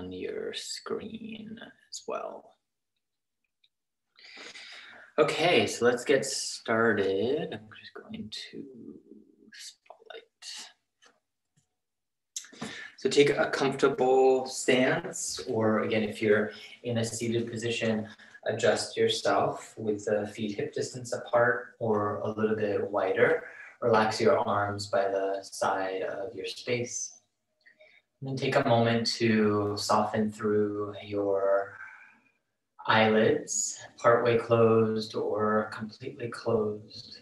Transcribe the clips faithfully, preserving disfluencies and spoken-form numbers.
on your screen as well. Okay, so let's get started. I'm just going to spotlight. So take a comfortable stance, or again, if you're in a seated position, adjust yourself with the feet hip distance apart or a little bit wider. Relax your arms by the side of your space. And then take a moment to soften through your eyelids, partway closed or completely closed.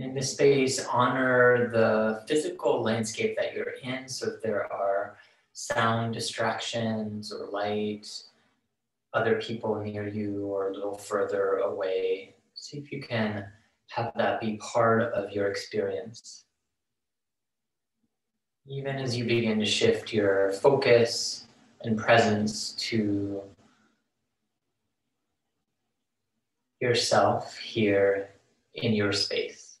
In this space, honor the physical landscape that you're in, so if there are sound distractions or light, other people near you or a little further away. See if you can have that be part of your experience. Even as you begin to shift your focus and presence to yourself here in your space.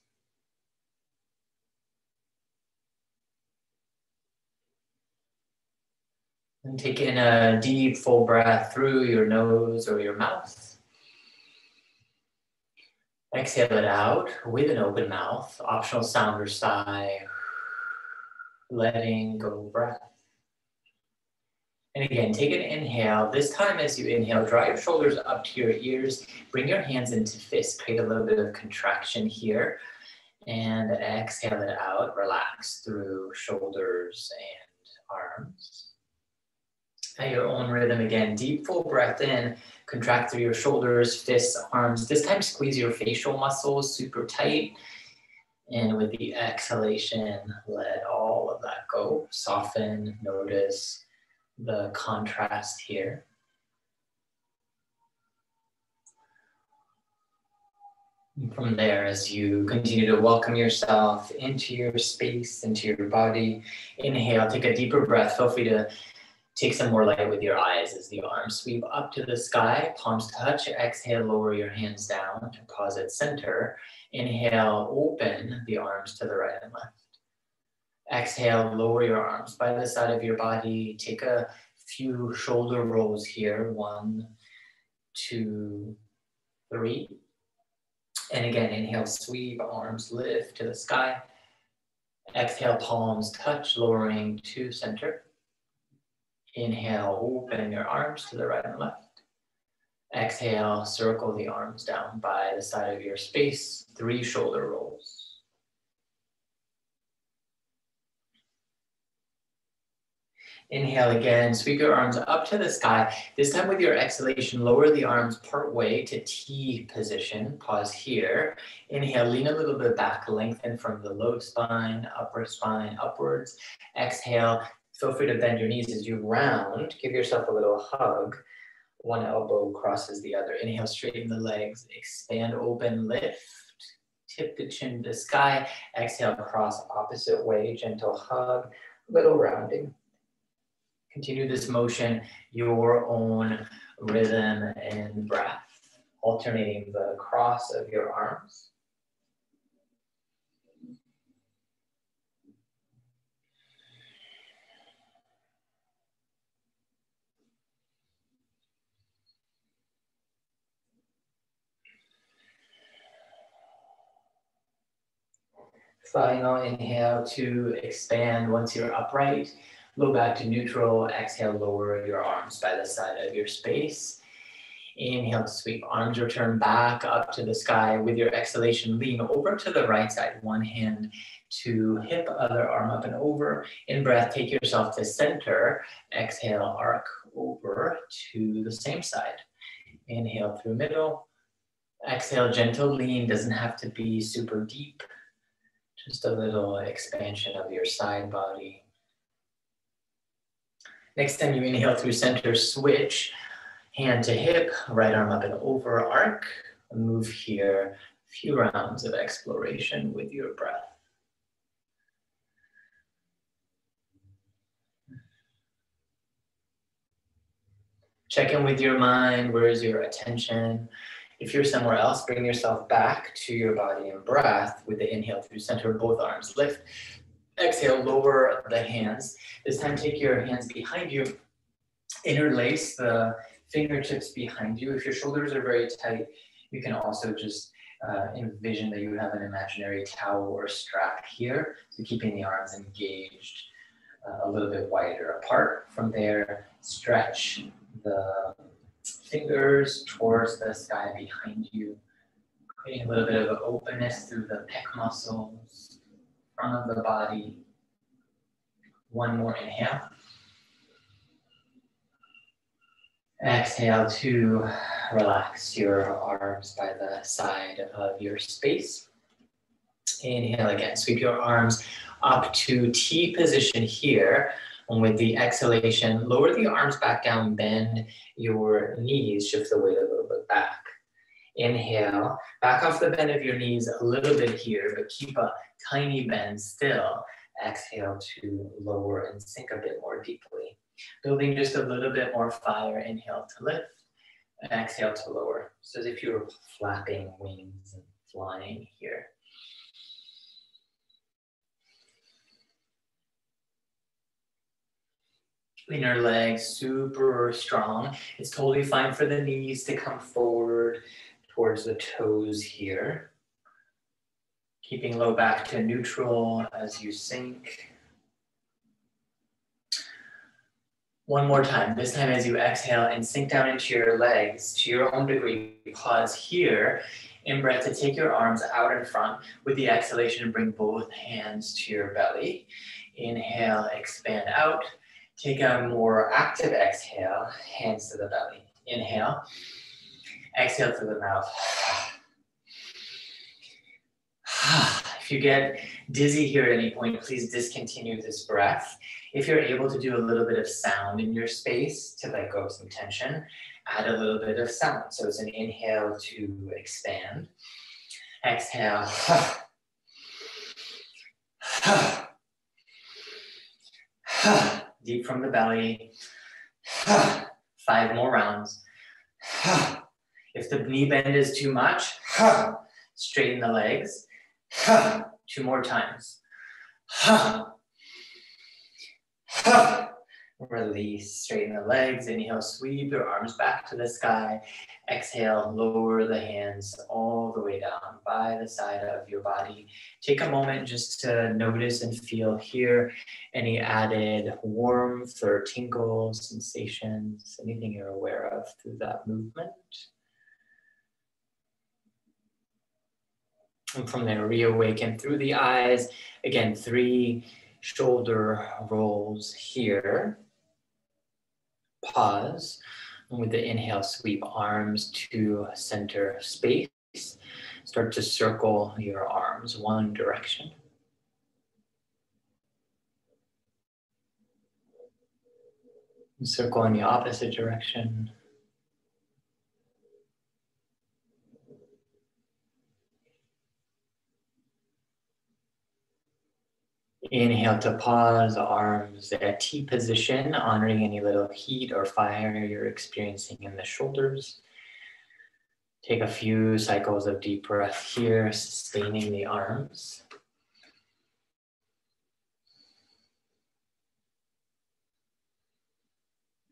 And take in a deep, full breath through your nose or your mouth. Exhale it out with an open mouth, optional sound or sigh, letting go breath. And again, take an inhale. This time as you inhale, draw your shoulders up to your ears, bring your hands into fists, create a little bit of contraction here, and exhale it out, relax through shoulders and arms. At your own rhythm again, deep full breath in, contract through your shoulders, fists, arms. This time squeeze your facial muscles super tight. And with the exhalation, let all of that go. Soften, notice the contrast here. And from there, as you continue to welcome yourself into your space, into your body, inhale, take a deeper breath. Feel free to take some more light with your eyes as the arms sweep up to the sky, palms touch, exhale, lower your hands down to pause at center. Inhale, open the arms to the right and left. Exhale, lower your arms by the side of your body. Take a few shoulder rolls here, one, two, three. And again, inhale, sweep, arms lift to the sky. Exhale, palms touch, lowering to center. Inhale, open your arms to the right and left. Exhale, circle the arms down by the side of your space, three shoulder rolls. Inhale again, sweep your arms up to the sky. This time with your exhalation, lower the arms part way to T position, pause here. Inhale, lean a little bit back, lengthen from the low spine, upper spine, upwards. Exhale, feel free to bend your knees as you round. Give yourself a little hug. One elbow crosses the other. Inhale, straighten the legs. Expand, open, lift. Tip the chin to the sky. Exhale, cross opposite way. Gentle hug. Little rounding. Continue this motion, your own rhythm and breath. Alternating the cross of your arms. Final inhale to expand. Once you're upright, low back to neutral. Exhale, lower your arms by the side of your space. Inhale, sweep arms, return back up to the sky. With your exhalation, lean over to the right side. One hand to hip, other arm up and over. In breath, take yourself to center. Exhale, arc over to the same side. Inhale through middle. Exhale, gentle lean. Doesn't have to be super deep. Just a little expansion of your side body. Next time you inhale through center, switch hand to hip, right arm up and over, arc, move here. A few rounds of exploration with your breath. Check in with your mind, where is your attention? If you're somewhere else, bring yourself back to your body and breath with the inhale through center, both arms lift. Exhale, lower the hands. This time, take your hands behind you. Interlace the fingertips behind you. If your shoulders are very tight, you can also just uh, envision that you have an imaginary towel or strap here. So keeping the arms engaged uh, a little bit wider apart. From there, stretch the fingers towards the sky behind you, creating a little bit of openness through the pec muscles, front of the body. One more inhale. Exhale to relax your arms by the side of your space. Inhale again, sweep your arms up to T position here. And with the exhalation, lower the arms back down, bend your knees, shift the weight a little bit back. Inhale, back off the bend of your knees a little bit here, but keep a tiny bend still. Exhale to lower and sink a bit more deeply. Building just a little bit more fire. Inhale to lift, and exhale to lower. So as if you were flapping wings and flying here. Inner legs super strong. It's totally fine for the knees to come forward towards the toes here. Keeping low back to neutral as you sink. One more time. This time as you exhale and sink down into your legs to your own degree, pause here. In breath to take your arms out in front. With the exhalation, bring both hands to your belly. Inhale, expand out. Take a more active exhale, hands to the belly. Inhale, exhale through the mouth. If you get dizzy here at any point, please discontinue this breath. If you're able to do a little bit of sound in your space to let go of some tension, add a little bit of sound. So it's an inhale to expand. Exhale. Deep from the belly. Five more rounds. If the knee bend is too much, straighten the legs. Two more times. Release, straighten the legs. Inhale, sweep your arms back to the sky. Exhale, lower the hands all the way down by the side of your body. Take a moment just to notice and feel here any added warmth or tingles, sensations, anything you're aware of through that movement. And from there, reawaken through the eyes. Again, three shoulder rolls here. Pause. And with the inhale, sweep arms to center space. Start to circle your arms one direction. And circle in the opposite direction. Inhale to pause, arms at T position, honoring any little heat or fire you're experiencing in the shoulders. Take a few cycles of deep breath here, sustaining the arms.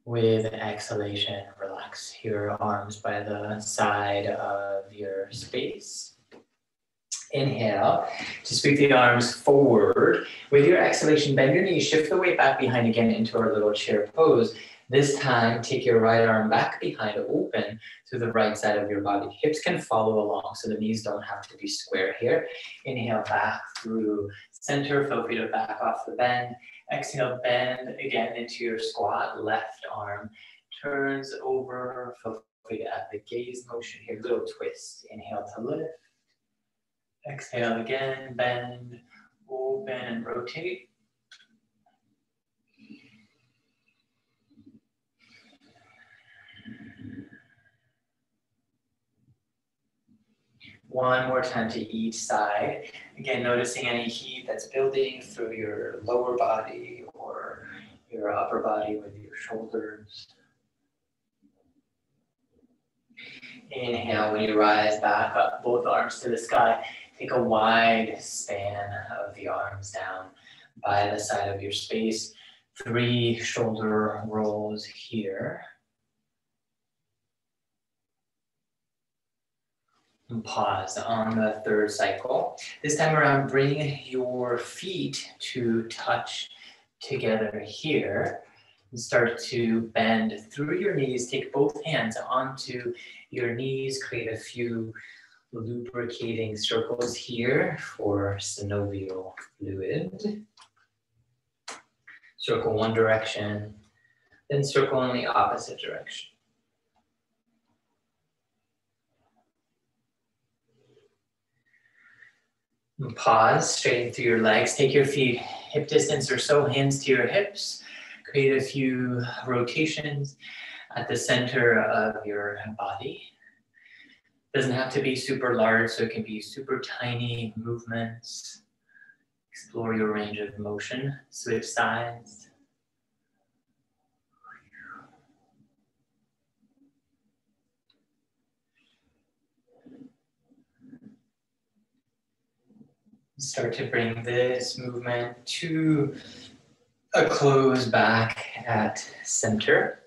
With exhalation, relax your arms by the side of your space. Inhale to sweep the arms forward. With your exhalation, bend your knees, shift the weight back behind again into our little chair pose. This time, take your right arm back behind, open to the right side of your body. Hips can follow along, so the knees don't have to be square here. Inhale back through center, feel free to back off the bend. Exhale, bend again into your squat. Left arm turns over, feel free to add the gaze motion here, little twist. Inhale to lift. Exhale again, bend, open, and rotate. One more time to each side. Again, noticing any heat that's building through your lower body or your upper body with your shoulders. Inhale, when you rise back up, both arms to the sky. Take a wide span of the arms down by the side of your space. Three shoulder rolls here. And pause on the third cycle. This time around, bring your feet to touch together here. And start to bend through your knees. Take both hands onto your knees. Create a few lubricating circles here for synovial fluid. Circle one direction, then circle in the opposite direction. And pause, straighten through your legs. Take your feet hip distance or so, hands to your hips. Create a few rotations at the center of your body. Doesn't have to be super large, so it can be super tiny movements. Explore your range of motion, switch sides. Start to bring this movement to a close back at center.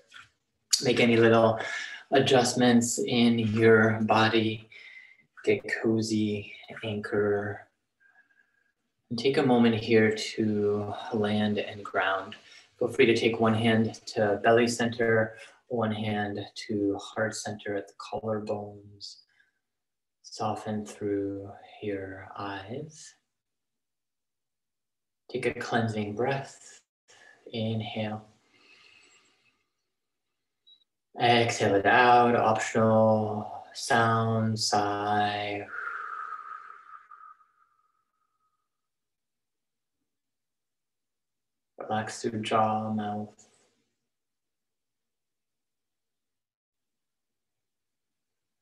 Make any little adjustments in your body. Get cozy, anchor. And take a moment here to land and ground. Feel free to take one hand to belly center, one hand to heart center at the collarbones. Soften through your eyes. Take a cleansing breath. Inhale. Exhale it out, optional sound, sigh. Relax through jaw, mouth.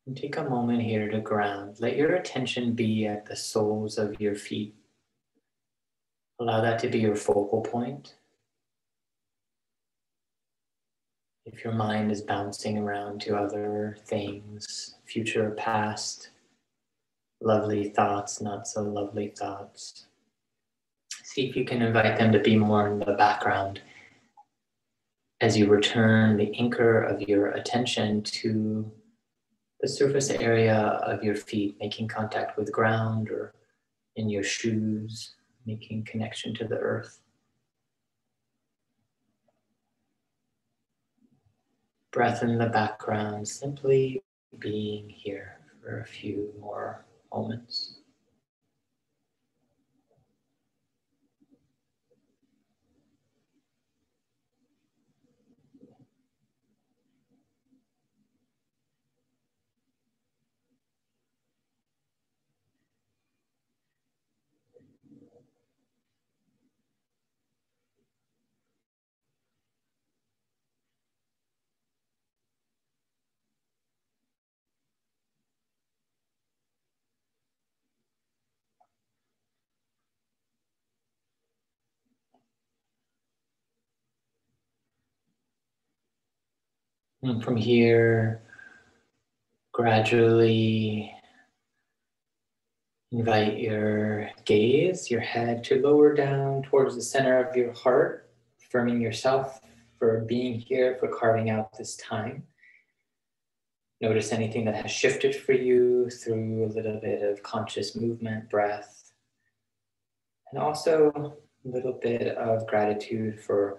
And take a moment here to ground. Let your attention be at the soles of your feet. Allow that to be your focal point. If your mind is bouncing around to other things, future, past, lovely thoughts, not so lovely thoughts, see if you can invite them to be more in the background as you return the anchor of your attention to the surface area of your feet, making contact with ground or in your shoes, making connection to the earth. Breath in the background, simply being here for a few more moments. And from here, gradually invite your gaze, your head to lower down towards the center of your heart, affirming yourself for being here, for carving out this time. Notice anything that has shifted for you through a little bit of conscious movement, breath, and also a little bit of gratitude for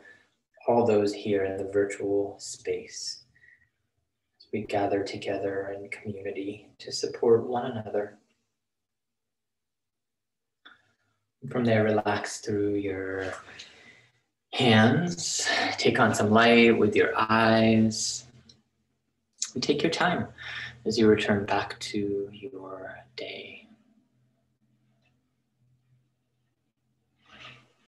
all those here in the virtual space. We gather together in community to support one another. From there, relax through your hands. Take on some light with your eyes. And take your time as you return back to your day.